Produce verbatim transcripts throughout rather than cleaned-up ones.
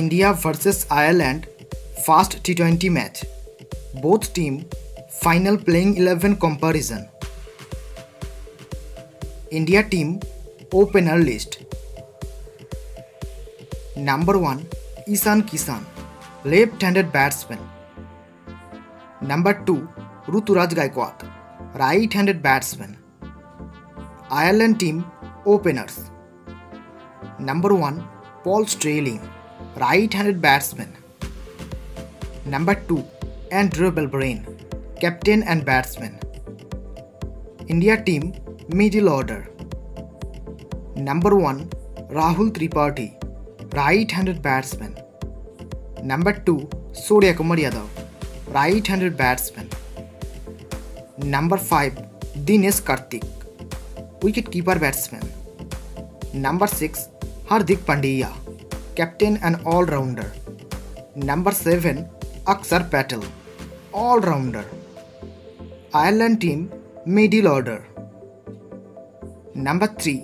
India versus Ireland first T twenty match. Both team final playing eleven comparison. India team opener list. Number one, Ishan Kishan, left-handed batsman. Number two, Ruturaj Gaikwad, right-handed batsman. Ireland team openers. Number one, Paul Stirling, right-handed batsman. Number two, Andrew Balbirnie, captain and batsman. India team middle order. Number one, Rahul Tripathi, right-handed batsman. Number two, Suryakumar Yadav, right-handed batsman. Number five, Dinesh Karthik, wicketkeeper batsman. Number six, Hardik Pandya, captain and all-rounder. Number seven, Akshar Patel, all-rounder. Ireland team middle order. Number three,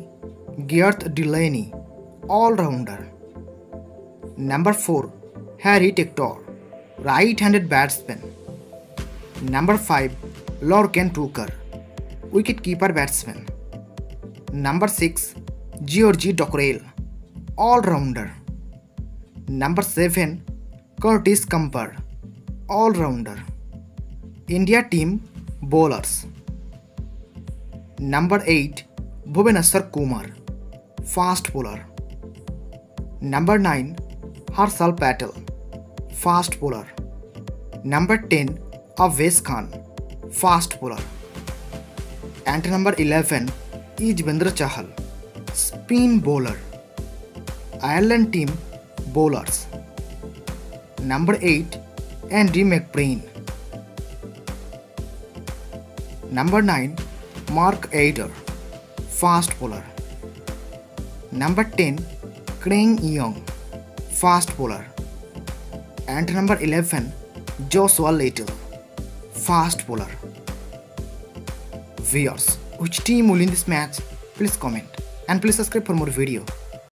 Gareth Dockrell, all-rounder. Number four, Harry Tector, right-handed batsman. Number five, Lorcan Tucker, wicketkeeper batsman. Number six, George Dockrell, all-rounder. Number seven, Curtis Campher, all-rounder. India team bowlers. Number eight, Bhuvneshwar Kumar, fast bowler. Number nine, Harshal Patel, fast bowler. Number ten, Avesh Khan, fast bowler. And number eleven, Yuzvendra Chahal, spin bowler. Ireland team bowlers. Number eight, Andy McBrine. Number nine, Mark Adair, fast bowler. Number ten, Craig Young, fast bowler. And number eleven, Joshua Little, fast bowler. Viewers, which team will win this match? Please comment and please subscribe for more video.